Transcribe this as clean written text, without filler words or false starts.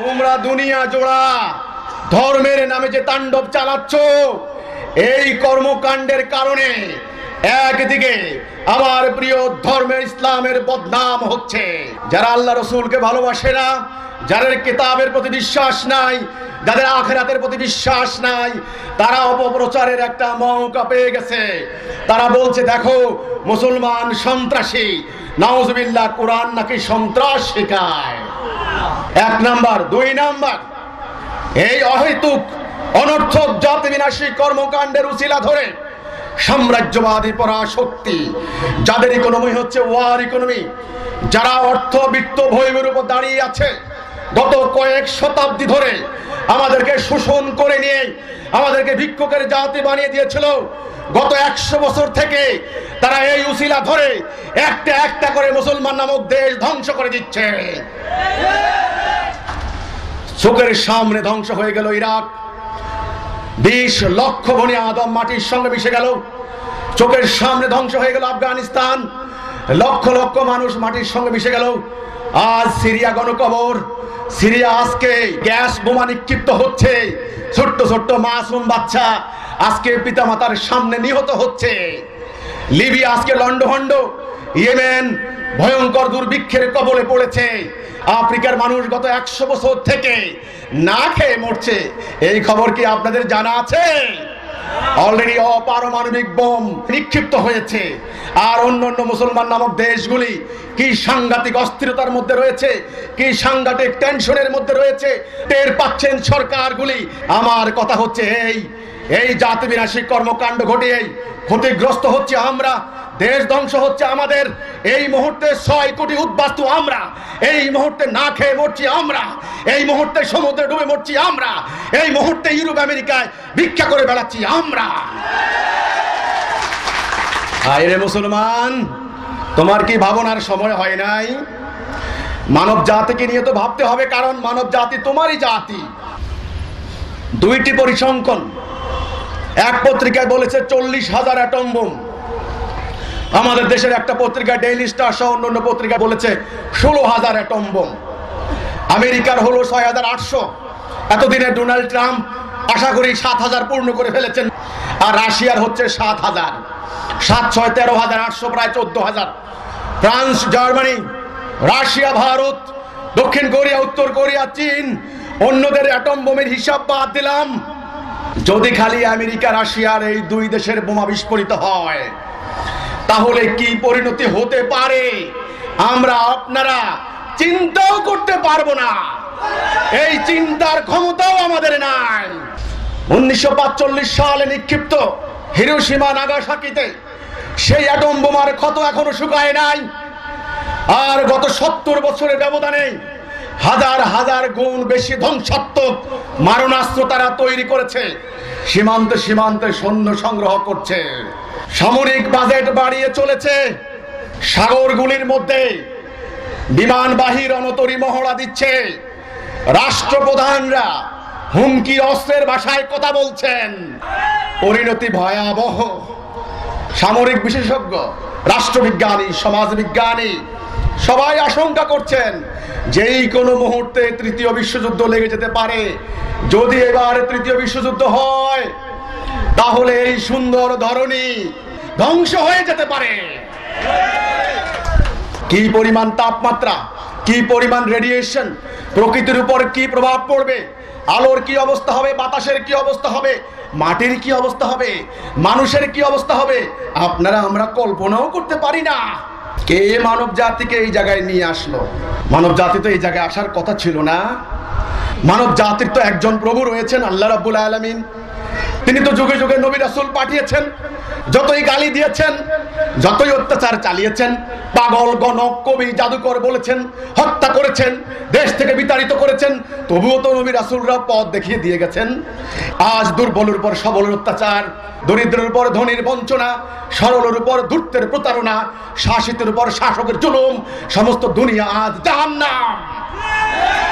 তোমরা দুনিয়া জোড়া ধর্মের নামে যে তাণ্ডব চালাচ্ছ এই কর্মকাণ্ডের কারণে একদিকে আমার প্রিয় ধর্মের ইসলামের বদনাম হচ্ছে। যারা আল্লাহ রসুলকে ভালোবাসে না, যাদের কিতাবের প্রতি বিশ্বাস নাই, যাদের আখিরাতের প্রতি বিশ্বাস নাই, তারা অপপ্রচারের একটা মৌকা পেয়ে গেছে। তারা বলছে দেখো মুসলমান সন্ত্রাসী, নাউজুবিল্লাহ কোরআন নাকি সন্ত্রাস শেখায়। এক নাম্বার। দুই নাম্বার, এই অহেতুক অনর্থক জাতি বিনাশী কর্মকাণ্ডের উছিলা ধরে সাম্রাজ্যবাদী পরাশক্তি, যাদের ইকোনমি হচ্ছে ওয়ার ইকোনমি, যারা অর্থ বিত্ত ভৈবের উপর দাঁড়িয়ে আছে গত কয়েক শতাব্দী ধরে, আমাদেরকে শোষণ করে নিয়ে আমাদেরকে ভিক্ষুকের জাতি বানিয়ে দিয়েছিল। গত 100 বছর থেকে তারা এই উছিলা ধরে একটা একটা করে মুসলমান নামক দেশ ধ্বংস করে দিচ্ছে। চোখের সামনে ধ্বংস হয়ে গেল ইরাক, 20 লক্ষ ভনি আদম মাটির সঙ্গে মিশে গেল। চোখের সামনে ধ্বংস হয়ে গেল আফগানিস্তান, লক্ষ লক্ষ মানুষ মাটির সঙ্গে মিশে গেল। আজ সিরিয়া গণকবর, সিরিয়া আজকে গ্যাস বোমা নিক্ষিপ্ত হচ্ছে, ছোট্ট ছোট্ট মাসুম বাচ্চা আজকে পিতামাতার সামনে নিহত হচ্ছে। লিবিয়া আজকে লণ্ডভণ্ড, ইয়েমেন ভয়ঙ্কর দুর্ভিক্ষের কবলে পড়েছে। আফ্রিকার মানুষ গত 100 বছর থেকে না খেয়ে মরছে। এই খবর কি আপনাদের জানা আছে? অলরেডি অপারমাণবিক বোম নিক্ষিপ্ত হয়েছে। আর অন্যান্য মুসলমান নামক দেশগুলি কি সাংঘাতিক অস্থিরতার মধ্যে রয়েছে, কি সাংঘাতিক টেনশনের মধ্যে রয়েছে, টের পাচ্ছেন সরকারগুলি। আমার কথা হচ্ছে এই জাতি বিনাশী কর্মকাণ্ড ঘটিয়ে ক্ষতিগ্রস্ত হচ্ছে আমরা, দেশ ধ্বংস হচ্ছে আমাদের। এই মুহূর্তে 6 কোটি উদ্বাস্তু আমরা, এই মুহূর্তে না খেয়ে মরছি আমরা, এই মুহূর্তে সমুদ্রে ডুবে মরছি আমরা, এই মুহূর্তে ইউরোপ আমেরিকায় ভিক্ষা করে বেড়াচ্ছি আমরা। আরে মুসলমান, তোমার কি ভাবনার সময় হয় নাই? মানব জাতিকে নিয়ে তো ভাবতে হবে, কারণ মানব জাতি তোমারই জাতি। দুইটি পরিসংখ্যান, এক পত্রিকায় বলেছে 40,000 অ্যাটম বোম। আমাদের দেশের একটা পত্রিকা ডেইলি স্টার সহ অন্যান্য পত্রিকা বলেছে 16,000 অ্যাটম বোম। আমেরিকার হলো 6,800। এতদিনে ডোনাল্ড ট্রাম্প আশা করি 7,000 পূর্ণ করে ফেলেছেন। আর রাশিয়ার হচ্ছে 7,000, 7-6 13,800, প্রায় 14,000। ফ্রান্স, জার্মানি, রাশিয়া, ভারত, দক্ষিণ কোরিয়া, উত্তর কোরিয়া, চীন, অন্যদের অ্যাটম বোমের হিসাব বাদ দিলাম। যদি খালি আমেরিকা রাশিয়ার এই দুই দেশের বোমা বিস্ফোরিত হয় তাহলে কি পরিণতি হতে পারে আমরা আপনারা চিন্তাও করতে পারবো না। এই চিন্তার ক্ষমতাও আমাদের নাই। 1945 সালে নিক্ষিপ্ত হিরোশিমা নাগাসাকিতে সেই অ্যাটম বোমার ক্ষত এখনো শুকায় নাই। আর গত 70 বছরের ব্যবধানে হাজার হাজার গুণ বেশি ধ্বংসাত্মক মারণাস্ত্র তারা তৈরি করেছে। সীমান্তে সীমান্তে সৈন্য সংগ্রহ করছে, সামরিক বাজেট বাড়িয়ে চলেছে, সাগরগুলির মধ্যে বিমানবাহী রণতরী মহড়া দিচ্ছে, রাষ্ট্রপ্রধানরা হুমকি অস্ত্রের ভাষায় কথা বলছেন। পরিণতি ভয়াবহ। সামরিক বিশেষজ্ঞ, রাষ্ট্রবিজ্ঞানী, সমাজবিজ্ঞানী সবাই আশঙ্কা করছেন যেই কোনো মুহূর্তে তৃতীয় বিশ্বযুদ্ধ লেগে যেতে পারে। যদি এবার তৃতীয় বিশ্বযুদ্ধ হয় তাহলে এই সুন্দর ধরনী ধ্বংস হয়ে যেতে পারে। কি পরিমাণ তাপমাত্রা, কি পরিমাণ রেডিয়েশন, প্রকৃতির উপর কি প্রভাব পড়বে, আলোর কি অবস্থা হবে, বাতাসের কি অবস্থা হবে, মাটির কি অবস্থা হবে, মানুষের কি অবস্থা হবে, আপনারা আমরা কল্পনাও করতে পারি না। কে মানব জাতিকে এই জায়গায় নিয়ে আসলো? মানব জাতি তো এই জায়গায় আসার কথা ছিল না। মানব জাতির তো একজন প্রভু রয়েছেন, আল্লাহ রাব্বুল আলামিন। তিনি তো যুগে যুগে নবী রাসূল পাঠিয়েছেন। যতই গালি দিয়েছেন, যতই অত্যাচার চালিয়েছেন, পাগল, গণক, কবি, জাদুকর বলেছেন, হত্যা করেছেন, দেশ থেকে বিতাড়িত করেছেন, তবুও তো নবী রাসূলরা পথ দেখিয়ে দিয়ে গেছেন। আজ দুর্বলের উপর সবলের অত্যাচার, দরিদ্রের উপর ধনীর বঞ্চনা, সরলের উপর ধূর্তের প্রতারণা, শাসিতের উপর শাসকের জুলুম, সমস্ত দুনিয়া আজ জাহান্নাম।